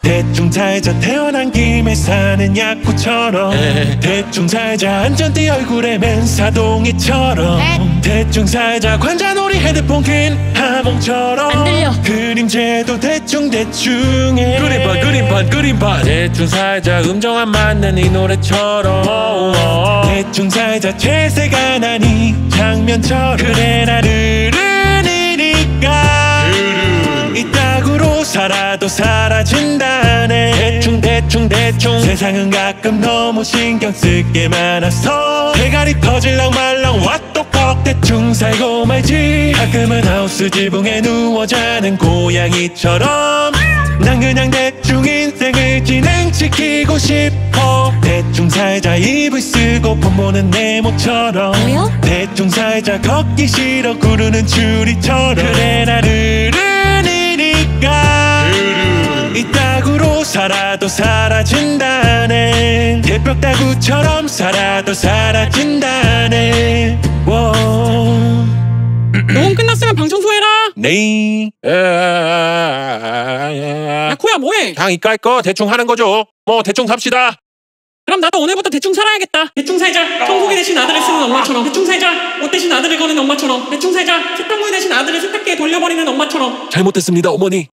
대충 살자 태어난 김에 사는 약구처럼 대충 살자 안전띠 얼굴에 맨사동이처럼 대충 살자 관자놀이 헤드폰 킨 하몽처럼 안 들려 그림체도 대충대충해 그림판 대충 살자 음정안 맞는 이 노래처럼 대충 살자 채세가 난 이 장면처럼 그래 나를 살아도 사라진다네 대충 세상은 가끔 너무 신경 쓸게 많아서 대가리 터질랑 말랑 왓떡벅 대충 살고 말지 가끔은 하우스 지붕에 누워 자는 고양이처럼 난 그냥 대충 인생을 진행시키고 싶어 대충 살자 이불 쓰고 폰 보는 네모처럼 대충 살자 걷기 싫어 구르는 추리처럼 그래 나를 이따구로 살아도 사라진다네 대벽 따구처럼 살아도 사라진다네 녹음 끝났으면 방 청소해라 네 야코야 뭐해 당 이깔 거 대충 하는 거죠 뭐 대충 삽시다 그럼 나도 오늘부터 대충 살아야겠다 대충 살자 청소기 대신 아들을 쓰는 엄마처럼 대충 살자 옷 대신 아들을 거는 엄마처럼 대충 살자 세탁물 대신 아들을 세탁기에 돌려버리는 엄마처럼 잘못했습니다 어머니